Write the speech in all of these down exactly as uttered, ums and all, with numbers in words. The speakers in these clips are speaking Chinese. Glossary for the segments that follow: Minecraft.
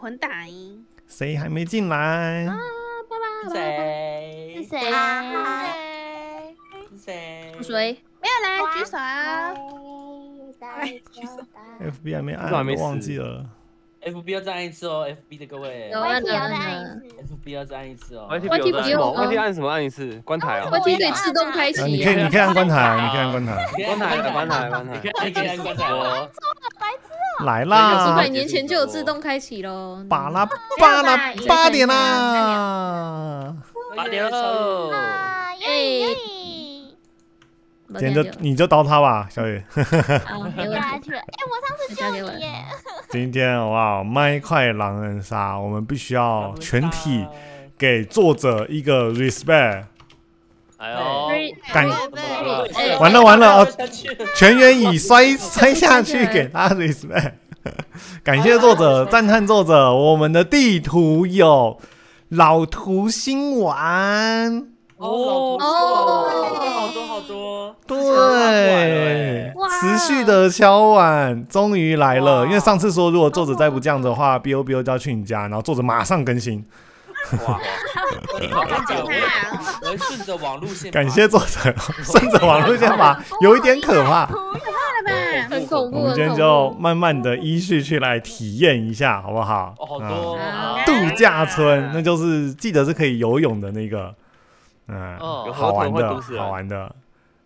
混打赢。谁还没进来？啊，爸爸。谁？是谁啊？谁？谁？谁？没有来举手啊！哎，举手。F B 还没按，我忘记了。 F B 要再按一次哦 ，F B 的各位。有按的，按一次。F B 要再按一次哦。Y T 不用，Y T 按什么按一次？关台啊。Y T 得自动开启。你可以，你可以按关台，你可以按关台。关台，关台，关台。你可以按关台哦。白痴哦。来啦！几百年前就有自动开启喽。巴拉巴拉，八点啦！八点喽！耶！今天就你就刀他吧，小雨。好，给我来去了。哎，我上次救你耶。 今天哇，麦块狼人杀，我们必须要全体给作者一个 respect。哎呦，感完了完了，全员以摔摔下去给他 respect。感谢作者，赞叹作者。我们的地图有老图新玩哦哦，好多好多，对。 持续的敲碗，终于来了。因为上次说，如果作者再不这样的话 ，B O B O 就要去你家，然后作者马上更新。哇！我顺着网路线，感谢作者，顺着网路线吧，有一点可怕，可怕了吧？很恐怖。我们今天就慢慢的依序去来体验一下，好不好？好多度假村，那就是记得是可以游泳的那个，嗯，好玩的，好玩的。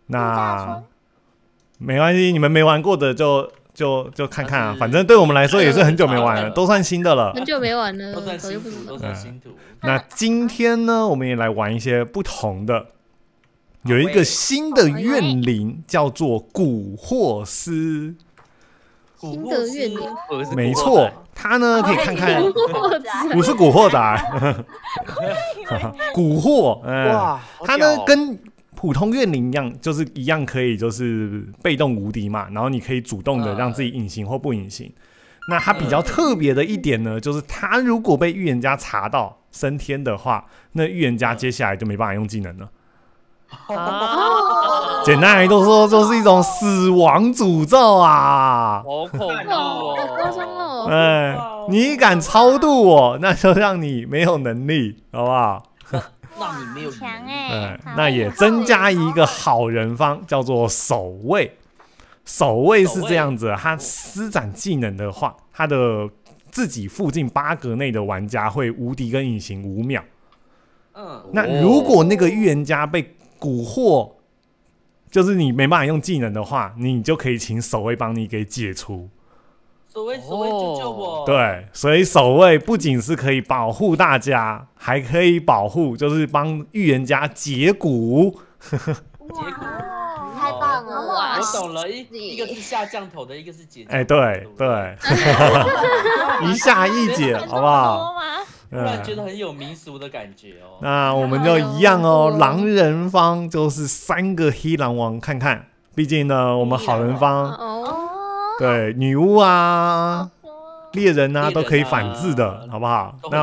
那。 没关系，你们没玩过的就就就看看啊，反正对我们来说也是很久没玩了，都算新的了。很久没玩了，都算新图，都算新图。那今天呢，我们也来玩一些不同的，有一个新的怨灵叫做古惑司。新的怨灵，没错，它呢可以看看，我是古惑仔，古惑，哇，它呢跟。 普通怨灵一样，就是一样可以，就是被动无敌嘛。然后你可以主动的让自己隐形或不隐形。那它比较特别的一点呢，就是它如果被预言家查到升天的话，那预言家接下来就没办法用技能了。啊、简单来说，就是一种死亡诅咒啊！好恐怖哦！哎，你敢超度我，那就让你没有能力，好不好？ 那你没有强哎，那也增加一个好人方，叫做守卫。守卫是这样子，他施展技能的话，他的自己附近八格内的玩家会无敌跟隐形五秒。嗯，那如果那个预言家被蛊惑，就是你没办法用技能的话，你就可以请守卫帮你给解除。 守卫，守卫救救我！对，所以守卫不仅是可以保护大家，还可以保护，就是帮预言家解蛊。解蛊，太棒了！哇，我懂了，一一个是下降头的，一个是解。哎，对对，一下一解，好不好？突然觉得很有民俗的感觉哦。那我们就一样哦，狼人方就是三个黑狼王看看，毕竟呢，我们好人方。 对，女巫啊，猎人啊，都可以反制的，好不好？那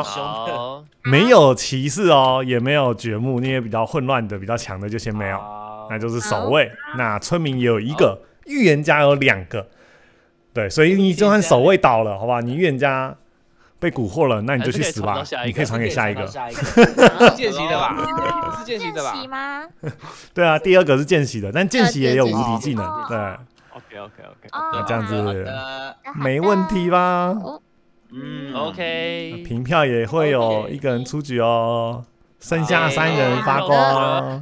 没有骑士哦，也没有掘墓，那些比较混乱的、比较强的就先没有，那就是守卫。那村民也有一个，预言家有两个，对，所以你就算守卫倒了，好不好？你预言家被蛊惑了，那你就去死吧，你可以传给下一个。是见习的吧？是见习的吧？见习吗？对啊，第二个是见习的，但见习也有无敌技能，对。 OK OK OK， 那这样子没问题吧？嗯 ，OK。凭票也会有一个人出局哦，剩下三人发光。啊，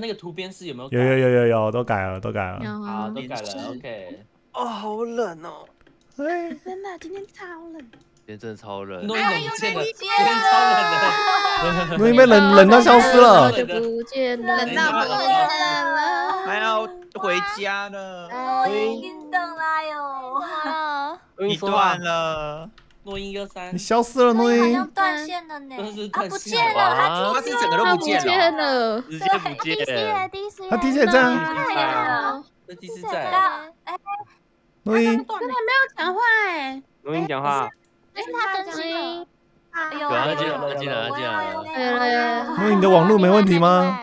那个图边是有没有？有有有有有，都改了，都改了。好，都改了。OK。哦，好冷哦！哎，真的，今天超冷。今天真的超冷。诺伊冷不见了，今天超冷的。诺伊被冷冷到消失了。不见了，冷到不见了。 还要回家了，已经等来哟，你断了，诺伊一三，你消失了，诺伊，好像断线了呢，啊不见了，他是整个都不见了，直接不见，他第四站，他第四站，哎，诺伊真的没有讲话哎，诺伊讲话，哎他更新，有啊，进了进了进了，哎呀，诺伊你的网络没问题吗？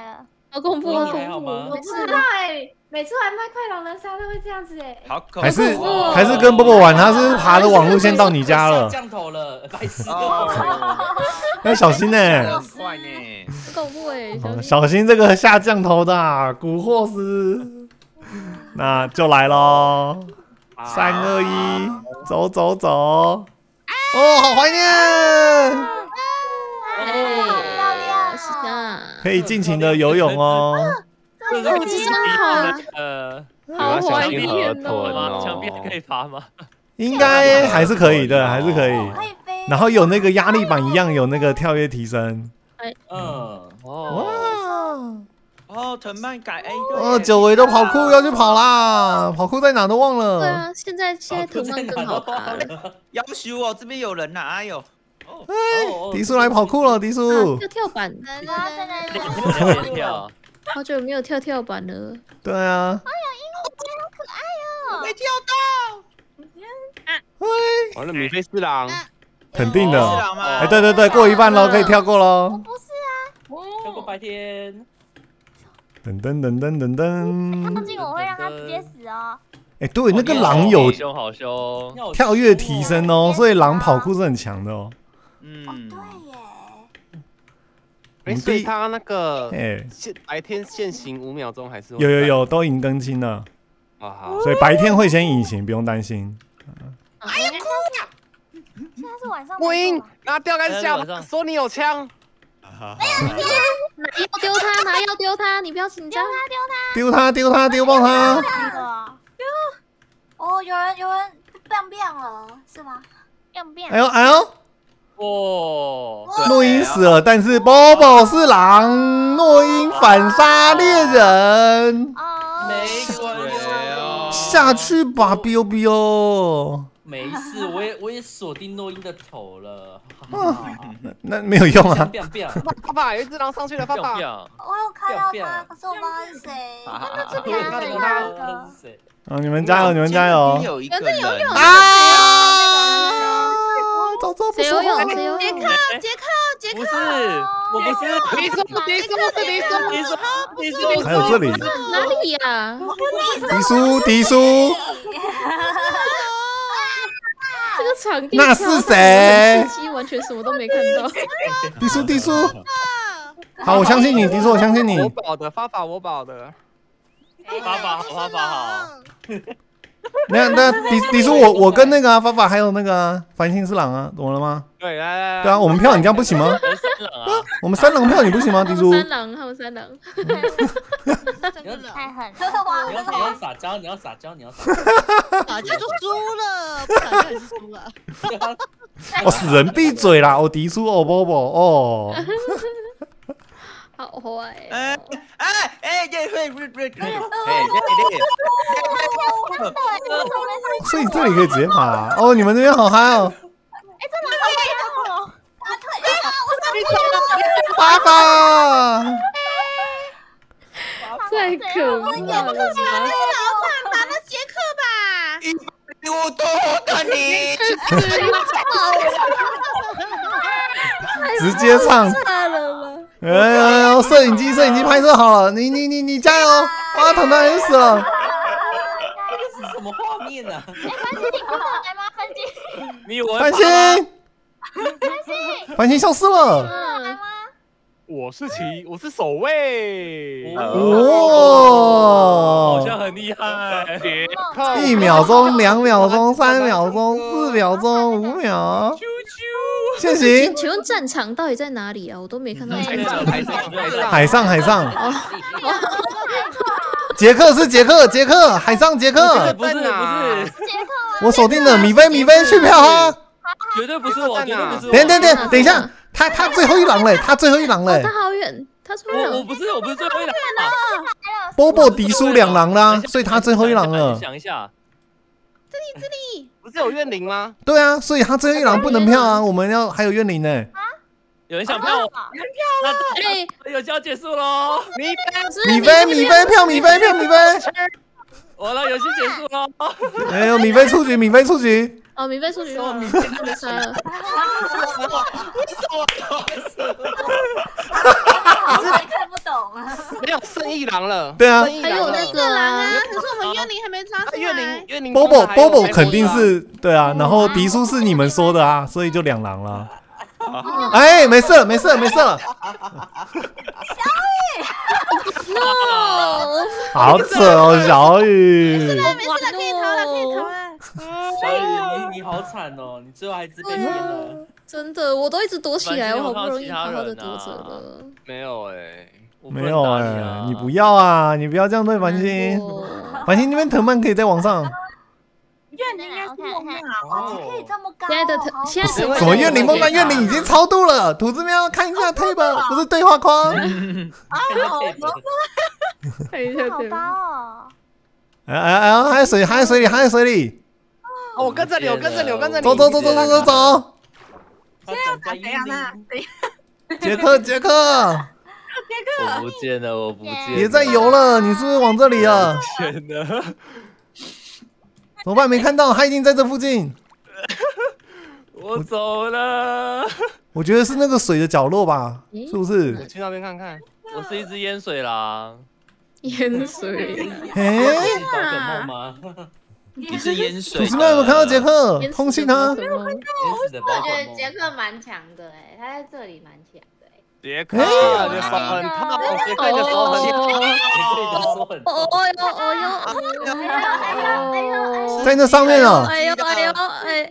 好恐怖！好恐怖！我知道哎，每次玩麦快狼人杀都会这样子哎、欸，好恐怖、哦！还是还是跟波波玩，他是爬着网路线到你家了，降头了，白痴！要小心呢、欸，很快呢、欸，很恐怖哎、欸哦，小心这个下降头的、啊、古惑斯，那就来喽，三二一，走走走！哦，好怀念。 可以尽情的游泳哦！我知道，呃，好怀念哦！墙壁可以爬吗？应该还是可以的，还是可以。然后有那个压力板一样，有那个跳跃提升。哎，嗯，哦，哦，藤蔓改 A 对。哦，久违的跑酷要去跑啦！跑酷在哪都忘了。对啊，现在现在藤蔓更好爬了。要求哦，这边有人呐！哎呦。 哎，迪叔来跑酷了，迪叔跳跳板，好久没有跳跳板了。对啊。哎呀，鹦鹉好可爱哦！没跳到。哎，完了，米菲四郎，肯定的。哎，对对对，过一半喽，可以跳过喽。我不是啊，跳过白天。噔噔噔噔噔噔。靠近我会让他直接死哦。 哎、欸，对，那个狼有跳跃提升哦，所以狼跑酷是很强的哦。嗯，对耶。哎，所以他那个哎，白天限行五秒钟还是有有有，都赢更新了。啊，所以白天会先隐形，不用担心。哎呀，哭了！现在是晚上。不赢，拿钓竿下，说你有枪。 没有天，拿药丢他，拿药丢他，你不要紧张，丢他丢他丢爆他！丢！哦，有人有人变变了是吗？变变！哎呦哎呦！哦，诺因死了，但是 Bobo 是狼，诺因反杀猎人。哦，没鬼哦！下去吧 ，biu biu。 没事，我也我也锁定诺因的头了。那没有用啊！爸爸有一只狼上去了，爸爸。我有看到他，可是我不知道是谁。那这边有他。啊，你们加油，你们加油！有一个人啊！走走，谁游泳？谁游泳？杰克，杰克，杰克！不是，我不是。你说，你说，你说，你说，你说，还有这里哪里呀？迪叔，迪叔。 那是谁？完全什么都没看到。迪叔，迪叔，好，我相信你，迪叔，我相信你。我保的，发法我保的，发法好，发法好。那那迪迪叔，我我跟那个发法还有那个繁星之狼啊，懂了吗？对，来来来，对啊，我们票你这样不行吗？我们三狼票你不行吗？迪叔，三狼，还有三狼。太狠！你要你要撒娇，你要撒娇，你要撒娇就输了，不撒娇也是输了。我死人闭嘴啦！我迪叔，哦波波，哦，好坏！哎哎哎，对对对对对，所以这里可以直接爬哦！你们那边好嗨哦！哎，这哪好嗨哦！啊，对啊，我上不了，爸爸。 太可怕了！你不可能是老板吧？那杰克吧？一米五多的你，直接唱。哎呦，摄影机，摄影机拍摄好了，你你你你加油！啊，糖糖也死了。这是什么画面啊？哎，繁星，你过来吗？繁星，你我繁星，繁星，繁星消失了。 我是骑，我是守卫。哦，好像很厉害。一秒钟，两秒钟，三秒钟，四秒钟，五秒。现行。请问战场到底在哪里啊？我都没看到。海上，海上，海上，海上。杰克是杰克，杰克海上杰克。不是不是。我锁定了米菲，米菲去票啊！绝对不是我，绝对不是我。等等等，等一下。 他他最后一狼嘞，他最后一狼嘞，他好远，他最后一狼，我不是我不是最后一狼啊 ，Bobo 迪叔两狼啦，所以他最后一狼了。想一下，这里这里不是有怨灵吗？对啊，所以他最后一狼不能票啊，我们要还有怨灵呢。啊，有人想票我，票了，哎，有效结束喽，米菲米菲米菲票米菲票米菲，完了游戏结束喽，哎呦，米菲出局，米菲出局。 哦，免费数据，免费数据杀了！我真的看不懂啊！没有剩一狼了，对啊，还有那个狼啊， Bobo Bobo 肯定是对啊，然后迪叔是你们说的啊，所以就两狼了。哎，没事没事没事。小雨 ，no， 好扯哦，小雨。没事啦没事啦，可以逃了可以逃了。小雨，你你好惨哦，你最后还是被骗了。真的，我都一直躲起来，我好不容易好好的躲着了。没有哎。 没有哎、欸，你不要啊！你不要这样对繁星。繁星那边藤蔓可以在往上。怨灵应该是梦啊，可以这么高。现在的藤，现在什么怨灵梦啊？怨灵已经超度了。土字喵，看一下 table， 不是对话框。啊，好高！看一下，好高哦！哎哎哎，还在水，还在水里，还在水里。我跟着你，我跟着你，我跟着你。走走走走走走走。现在要打谁啊？那谁？杰克，杰克。 我不见了，我不见了！别再游了，你是不是往这里啊？天哪！怎么办？没看到，他一定在这附近。我走了。我觉得是那个水的角落吧，是不是？我去那边看看。我是一只淹水狼。淹水？哎，宝可梦吗？你是淹水？你是不是有没有看到杰克？通信他。我觉得杰克蛮强的，哎，他在这里蛮强。 杰克，你反套，杰克你手很痛，杰克你手很痛。哦哦哟哦哟！哎呦哎呦！在那上面哦。哎呦哎呦哎哎！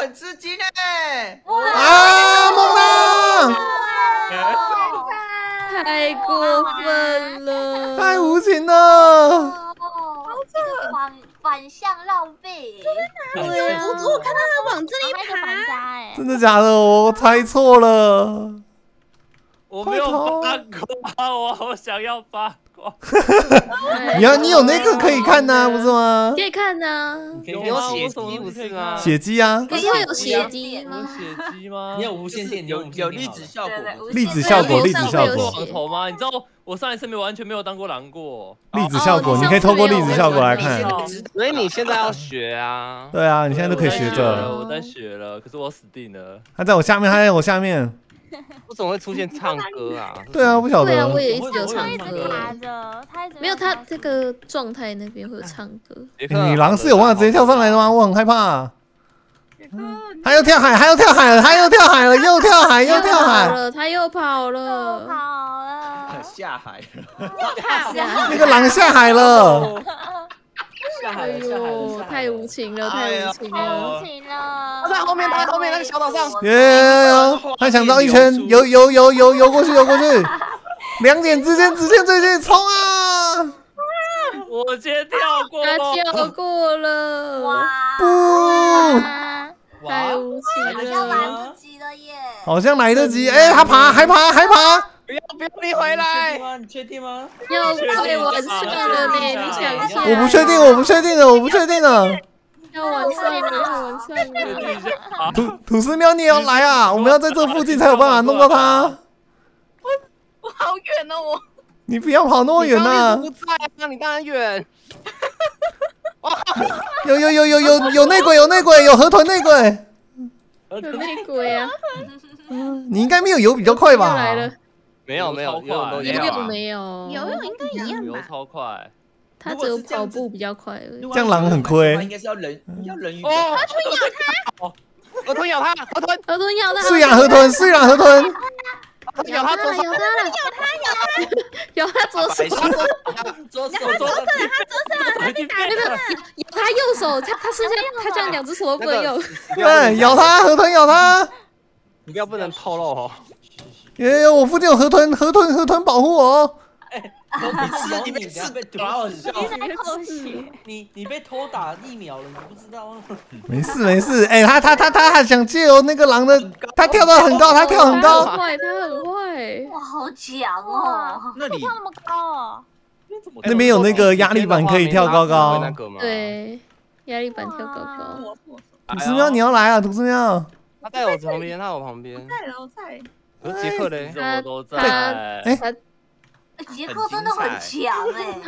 很吃惊哎！啊，梦娜！太过分了！太无情了！反反向浪费。对啊，我看到他往这里爬。真的假的？我猜错了。 我没有八卦，我好想要八卦。你要，你有那个可以看呐，不是吗？可以看呐。有血姬不是吗？血姬啊，不是会有血姬吗？有血姬吗？你有无线电，有有粒子效果，粒子效果，粒子效果。网头吗？你知道我上一次没完全没有当过狼过。粒子效果，你可以透过粒子效果来看。所以你现在要学啊。对啊，你现在都可以学着。我在学了，可是我死定了。他在我下面，他在我下面。 我怎么会出现唱歌啊？对啊，不晓得。对啊，我也一直有唱歌。没有他这个状态那边会有唱歌。女郎是有办法直接跳上来的吗？我很害怕。他又跳海，他又跳海了，他又跳海了，又跳海，又跳海了，他又跑了，跑了，下海了，那个狼下海了。 哎呦，太无情了，太无情了！他在后面，他在后面那个小岛上。耶！他想绕一圈，游游游游游过去，游过去。两点之间，直线最近冲啊！我先跳过，他跳过了。不，太无情了，来不及了耶！好像来得及，哎，他爬，还爬，还爬。 不要不要你回来！你确定吗？要被完胜了呢！你想一下。我不确定，我不确定了，我不确定了。要完胜了，要完胜了！土土司喵，你也要来啊！我们要在这附近才有办法弄到他。我我好远哦！我你不要跑那么远呐！不在啊，你当然远。有有有有有有内鬼，有内鬼，有河豚内鬼。有内鬼啊！你应该没有游比较快吧？来了。 没有没有，游泳都一样。没有游泳应该一样吧？游超快，他只有跑步比较快。这样狼很亏。应该是要人，要人鱼。哦，河豚咬他！河豚咬他！河豚咬他！碎啦河豚，碎啦河豚！咬他！咬他！咬他！咬他！左手，左手，左手，他左手，咬他右手，他他剩下他这样两只手都不能用。对，咬他！河豚咬他！你不要不能透露哦。 耶！我附近有河豚，河豚，河豚保护我！哎，你被刺，你被打，好笑！你你被偷打疫苗了，你不知道吗？没事没事，哎，他他他他还想借由那个狼的，他跳到很高，他跳很高，他很快，他很快，哇，好强哦！那里跳那么高哦？那边有那个压力板可以跳高高，对，压力板跳高高。土司喵，你要来啊！土司喵，他在我旁边，他在我旁边，在了，在。 杰克嘞，我都在。哎，杰克真的很强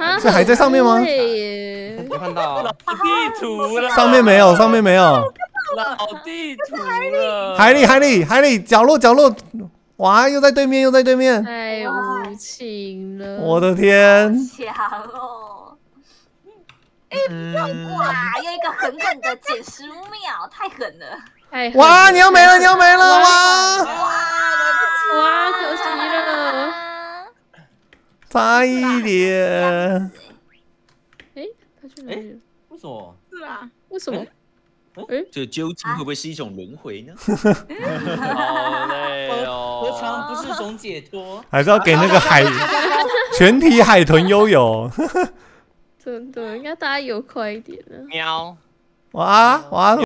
哎！这还在上面吗？没看到。地图了。上面没有，上面没有。老地图了。海里，海里，海里，角落，角落。哇，又在对面，又在对面。太无情了！我的天。强哦！哎，哇，又一个狠狠的减十五秒，太狠了！太狠了哇，你要没了，你要没了！哇哇哇，可惜了，差一点。哎，他去哪里了？为什么？是啊，为什么？ 哎，这究竟会不会是一种轮回呢？好嘞，何尝不是一种解脱？还是要给那个海全体海豚悠悠，真的，应该大家游快一点了。喵！哇哇！